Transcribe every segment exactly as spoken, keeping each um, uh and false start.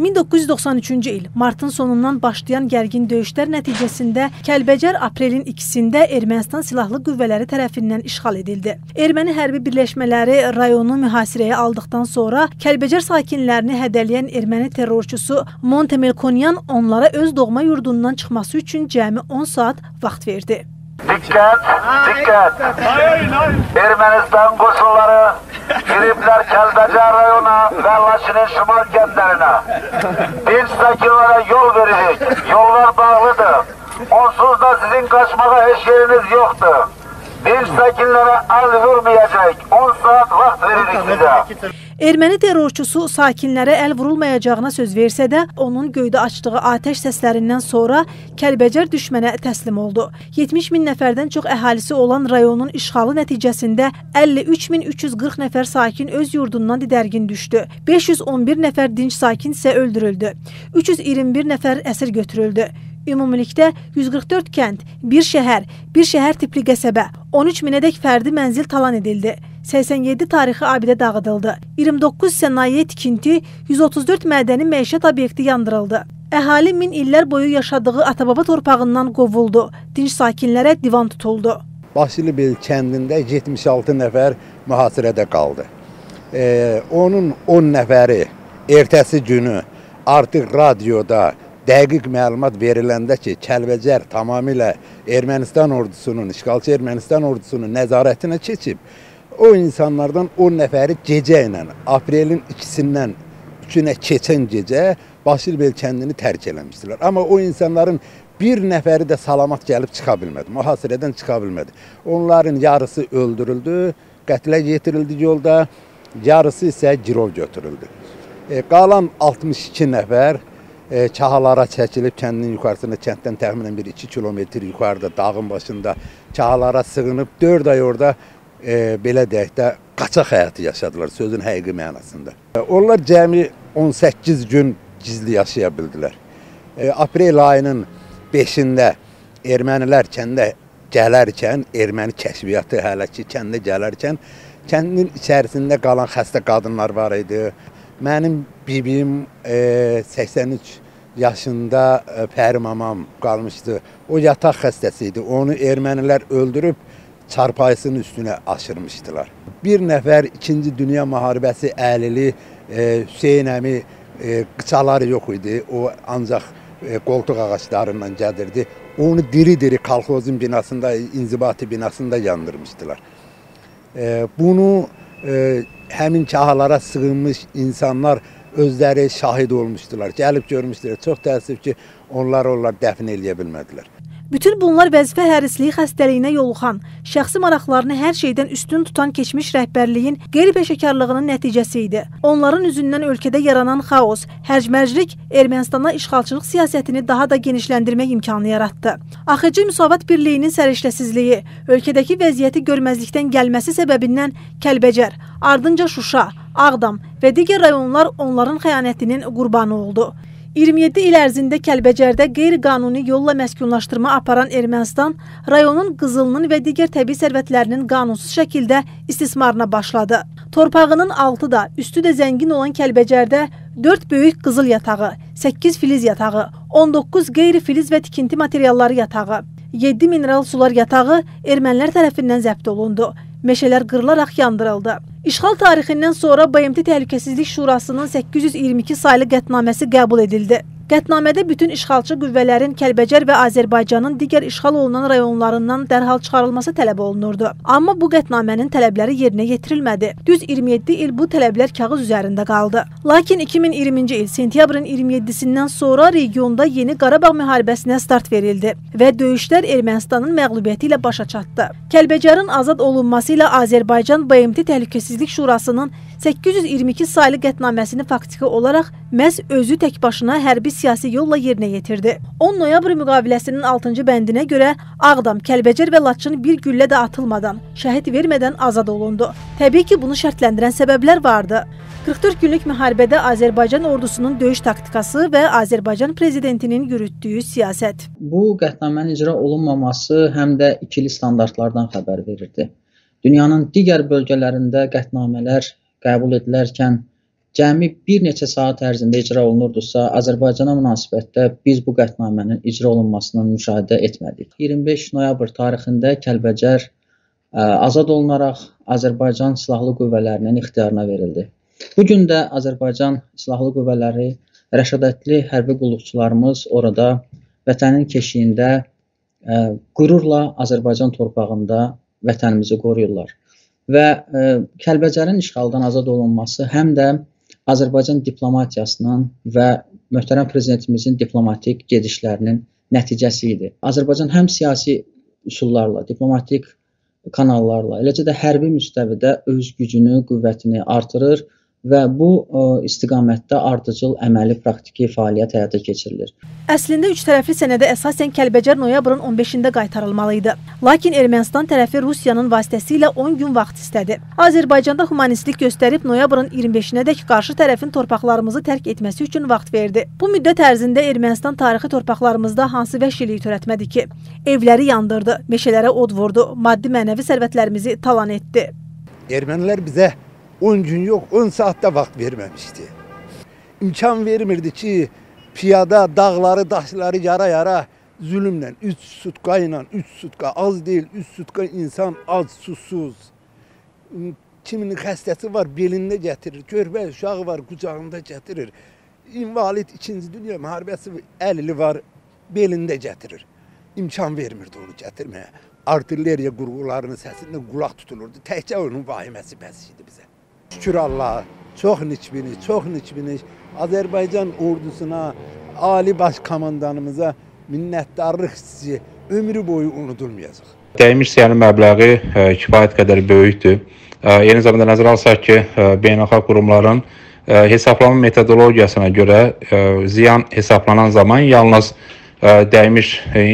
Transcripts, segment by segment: min doqquz yüz doxsan üçüncü il martın sonundan başlayan gərgin döyüşlər nəticəsində Kəlbəcər aprelin ikisində Ermənistan silahlı qüvvələri tərəfindən işğal edildi. Erməni hərbi birləşmələri rayonu mühasirəyə aldıqdan sonra Kəlbəcər sakinlərini hədələyən erməni terrorçusu Montemelkonyan onlara öz doğma yurdundan çıxması üçün cəmi on saat vaxt verdi. Dikkat, dikkat! Ermənistan qoşunları giriblər Kəlbəcər rayona və Laçının şimal kəndlərinə. Biz sakinlərə yol veririk, yollar bağlıdır. Onsuz da sizin kaçmağa heç yeriniz yoxdur. Biz sakinlərə əl vurmayacaq, on saat vaxt veririk sizə. Erməni terrorçusu sakinlərə əl vurulmayacağına söz versə də, onun göydə açdığı atəş səslərindən sonra Kəlbəcər düşmənə təslim oldu. yetmiş min nəfərdən çox əhalisi olan rayonun işğalı nəticəsində əlli üç min üç yüz qırx nəfər sakin öz yurdundan didərgin düşdü. beş yüz on bir nəfər dinc sakin isə öldürüldü. üç yüz iyirmi bir nəfər əsir götürüldü. Ümumilikdə yüz qırx dörd kənd, bir şəhər, bir şəhər tipli qəsəbə, on üç minədək fərdi mənzil talan edildi. səksən yeddi tarixi abidə dağıdıldı. iyirmi doqquz sənaye tikinti, yüz otuz dörd mədəni məişət obyekti yandırıldı. Əhali min illər boyu yaşadığı atababa torpağından qovuldu. Dinc sakinlərə divan tutuldu. Başlıbel kəndində yetmiş altı nəfər mühasirədə qaldı. Ee, onun on nəfəri ertəsi günü artıq radioda dəqiq məlumat veriləndə ki, Kəlbəcər tamamilə Ermənistan ordusunun, işğalçı Ermənistan ordusunun nəzarətinə keçib, o insanlardan on nəfəri gecə ilə, aprelin ikisindən üçünə keçən gecə Başlıbel kəndini tərk eləmişdilər. Amma o insanların bir nəfəri də salamat gəlib çıxa bilmədi, mühasirədən çıxa bilmədi. Onların yarısı öldürüldü, qətlə yetirildi yolda, yarısı isə girov götürüldü. E, qalan altmış iki nəfər Çahalara çəkilib kəndinin yuxarısında, kənddən təxminən bir iki kilometr yuxarıda, dağın başında Çahalara sığınıb dörd ay orada e, belə deyək də qaçaq həyatı yaşadılar sözün həqiqi mənasında. Onlar cəmi on səkkiz gün gizli yaşaya bildilər. E, aprel ayının beşində ermənilər kəndə gələrkən, erməni kəşfiyyatı hələ ki kəndə gələrkən, kəndin içərisində qalan xəstə qadınlar var idi. Mənim bibim e, səksən üç yaşında e, Pərimamam qalmışdı. O yataq xəstəsi idi. Onu ermənilər öldürüb çarpayısının üstünə aşırmışdılar. Bir nəfər ikinci Dünya müharibəsi əlili e, Hüseynəmi e, qıçaları yox idi. O ancaq e, qoltuq ağaçlarından gəlirdi. Onu diri-diri kolxozun binasında, inzibati binasında yandırmışdılar. E, bunu e, həmin Çahalara sığınmış insanlar özləri şahid olmuşdular, gəlib görmüşdülər. Çox təəssüf ki, onlar onlar dəfn eləyə bilmədilər. Bütün bunlar vəzifə hərisliyi xəstəliyinə yoluxan, şəxsi maraqlarını hər şeydən üstün tutan keçmiş rəhbərliyin qeyri-peşəkarlığının nəticəsi idi. Onların üzündən ölkədə yaranan xaos, hərc-mərclik Ermənistana işğalçılıq siyasətini daha da genişləndirmək imkanı yaratdı. Axıcı müsavat birliyinin səriştəsizliyi, ölkədəki vəziyyəti görməzlikdən gəlməsi səbəbindən Kəlbəcər, ardınca Şuşa, Ağdam və digər rayonlar onların xəyanətinin qurbanı oldu. iyirmi yeddi il ərzində Kəlbəcərdə qeyri-qanuni yolla məskunlaşdırma aparan Ermənistan, rayonun qızılının və digər təbii sərvətlərinin qanunsuz şəkildə istismarına başladı. Torpağının altı da, üstü də zəngin olan Kəlbəcərdə dörd böyük qızıl yatağı, səkkiz filiz yatağı, on doqquz qeyri-filiz və tikinti materialları yatağı, yeddi mineral sular yatağı ermənilər tərəfindən zəbt olundu. Meşələr qırılaraq yandırıldı. İşğal tarixindən sonra B M T Təhlükəsizlik Şurasının səkkiz yüz iyirmi iki saylı qətnaməsi qəbul edildi. Qətnamədə bütün işğalçı qüvvələrin Kəlbəcər və Azərbaycanın digər işğal olunan rayonlarından dərhal çıxarılması tələb olunurdu. Amma bu qətnamənin tələbləri yerinə yetirilmədi. Düz iyirmi yeddi il bu tələblər kağız üzərində qaldı. Lakin iki min iyirminci il sentyabrın iyirmi yeddisindən sonra regionda yeni Qarabağ müharibəsinə start verildi və döyüşlər Ermənistanın məğlubiyyəti ilə başa çatdı. Kəlbəcərin azad olunması ilə Azərbaycan B M T Təhlükəsizlik Şurasının səkkiz yüz iyirmi iki saylı qətnaməsini faktiki olaraq məhz özü tək başına hərbi siyasi yolla yerinə yetirdi. on noyabr müqaviləsinin altıncı bəndinə görə Ağdam, Kəlbəcər və Laçın bir güllə də atılmadan, şəhid vermədən azad olundu. Təbii ki, bunu şərtləndirən səbəblər vardı. qırx dörd günlük müharibədə Azərbaycan ordusunun döyüş taktikası və Azərbaycan prezidentinin yürütdüyü siyasət. Bu qətnamənin icra olunmaması həm də ikili standartlardan xəbər verirdi. Dünyanın digər bölgələrində qətnamələr qəbul edilərkən cəmi bir neçə saat ərzində icra olunurdursa, Azərbaycana münasibətdə biz bu qətnamənin icra olunmasını müşahidə etmədik. iyirmi beş noyabr tarixində Kəlbəcər azad olunaraq Azərbaycan Silahlı Qüvvələrinin ixtiyarına verildi. Bugün də Azərbaycan Silahlı Qüvvələri rəşadətli hərbi qulluqçularımız orada vətənin keşiyində qürurla Azərbaycan torpağında vətənimizi qoruyurlar. Və Kəlbəcərin işğaldan azad olunması həm də Azərbaycan diplomatiyasının və möhtərəm prezidentimizin diplomatik gedişlərinin nəticəsi idi. Azərbaycan həm siyasi üsullarla, diplomatik kanallarla, eləcə də hərbi müstəvidə öz gücünü, qüvvətini artırır və bu istiqamətdə ardıcıl əməli praktiki fəaliyyət həyata keçirilir. Əslində üç tərəfli sənədə əsasən Kəlbəcər noyabrın on beşində qaytarılmalı idi. Lakin Ermənistan tərəfi Rusiyanın vasitəsilə on gün vaxt istədi. Azərbaycanda humanistlik göstərib noyabrın iyirmi beşinədək qarşı tərəfin torpaqlarımızı tərk etməsi üçün vaxt verdi. Bu müddət ərzində Ermənistan tarixi torpaqlarımızda hansı vəhşiliyi törətmədi ki? Evləri yandırdı, meşələrə od vurdu, maddi-mənəvi sərvətlərimizi talan etdi. Ermənilər bizə on gün yok, on saatte vaxt vermemişti. İmkan vermirdi ki, piyada dağları, daşları yara yara zulümle, üç sutka ile, üç sutka az değil, üç sutka insan az, susuz. Kiminin xəstəsi var, belinde getirir, körpə uşağı var, kucağında getirir. İnvalid ikinci dünya müharibəsi əlili var, belinde getirir. İmkan vermirdi onu getirmeye. Artilleriya qurğularının səsində qulaq tutulurdu. Təkcə onun vahiməsi bəs idi bizə. Şükür Allah'a, çox nikbini, çox nikbini Azərbaycan ordusuna, Ali Baş Komandanımıza minnətdarlıq hissi ömrü boyu unudulmayacaq. Dəymiş ziyanın məbləği kifayət qədər böyükdür. Eyni zamanda nəzərə alsaq ki, beynəlxalq qurumların hesablama metodologiyasına görə ziyan hesablanan zaman yalnız dəymiş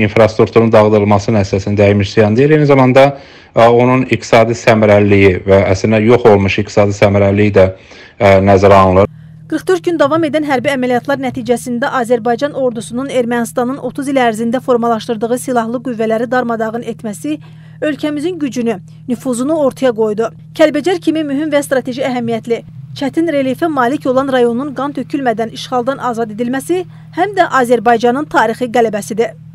infrastrukturun dağıdılmasının əsasını dəymiş ziyan deyil. Eyni zamanda onun iqtisadi səmərəliliyi və əslində yox olmuş iqtisadi səmərəliliyi də nəzərə alınır. qırx dörd gün davam edən hərbi əməliyyatlar nəticəsində Azərbaycan ordusunun Ermənistanın otuz il ərzində formalaşdırdığı silahlı qüvvələri darmadağın etməsi ölkəmizin gücünü, nüfuzunu ortaya qoydu. Kəlbəcər kimi mühüm və strateji əhəmiyyətli, çətin relifə malik olan rayonun qan tökülmədən işğaldan azad edilməsi həm də Azərbaycanın tarixi qələbəsidir.